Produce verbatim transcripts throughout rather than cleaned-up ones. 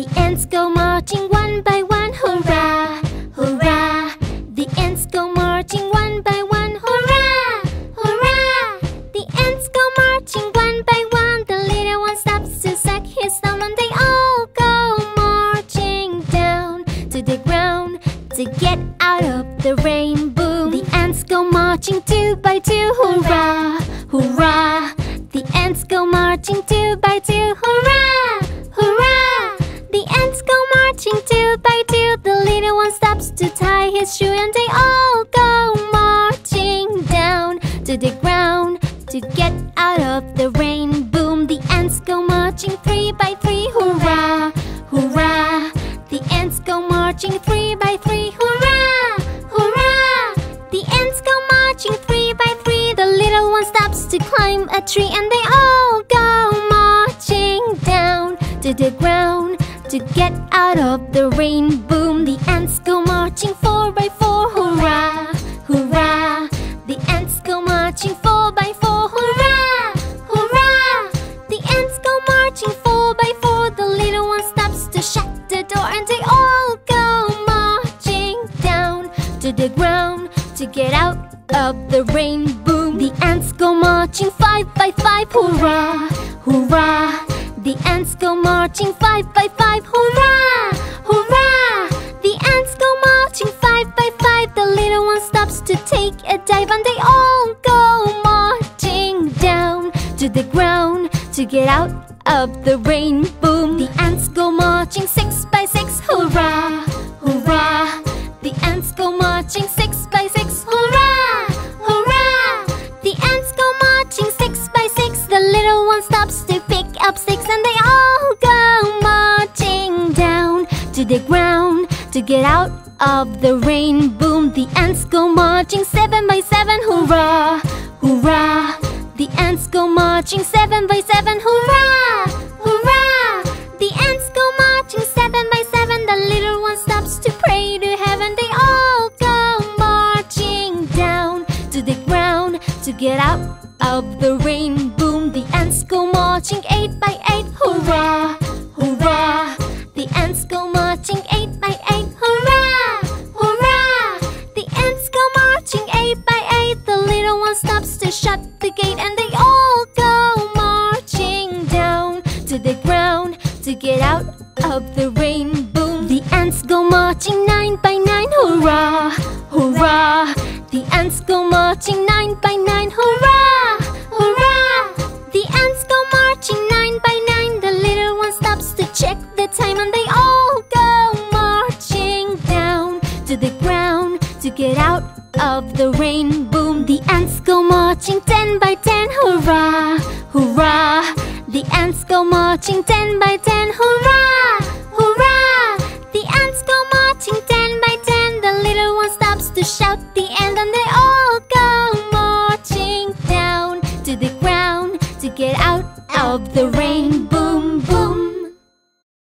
The ants go marching one by one, hurrah, hurrah. The ants go marching one by one, hurrah, hurrah. The ants go marching one by one. The little one stops to suck his thumb, and they all go marching down to the ground to get out of the rain boom. The ants go marching two by two, hurrah, hurrah. The ants go marching two by two, hurrah, hurrah. The ants go marching two by two. The little one stops to tie his shoe, and they all go marching down to the ground to get out of the rain boom. The ants go marching three by three, hurrah, hurrah. The ants go marching three by three, hurrah, hurrah. The ants go marching three by three. The little one stops to climb a tree, and they all go marching down to the ground to get out of the rain boom. The ants go marching four by four, hurrah, hurrah. The ants go marching four by four, hurrah, hurrah. The ants go marching four by four. The little one stops to shut the door, and they all go marching down to the ground to get out of the rain boom. The ants go marching five by five, hurrah, hurrah. The ants go marching five by five, hurrah, hurrah. The ants go marching five by five. The little one stops to take a dive, and they all go marching down to the ground to get out of the rain boom. The ants go marching six by six, hurrah, hurrah. The ants go marching six by six, hurrah, hurrah. The ants go marching six by six. The little one stops to pick up sticks, and they all go marching down to the ground to get out of the rain boom. The ants go marching seven by seven, hurrah, hurrah. The ants go marching seven by seven, hurrah, hurrah. The ants go marching seven by seven. The little one stops to pray to heaven. They all go marching down to the ground to get out of the rain boom. The ants go marching eight by eight, hurrah, hurrah. The ants go marching eight by eight, hurrah, hurrah. The ants go marching eight by eight. The little one stops to shut the gate, and they all go marching down to the ground to get out of the rain boom. The ants go marching nine by nine, hurrah, hurrah. The ants go marching nine by nine, hurrah, hurrah. The ants go marching nine by nine. The little one stops to check the time, and they all go marching down to the ground to get out of the rain boom. The ants go marching ten by ten, hurrah, hurrah. The ants go marching ten by ten, hurrah, hurrah. The ants go marching ten by ten. The little one stops to shout the end, and they all go marching down to the ground to get out of the rain boom boom.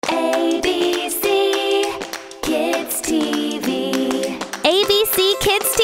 A B C Kids T V. A B C Kids T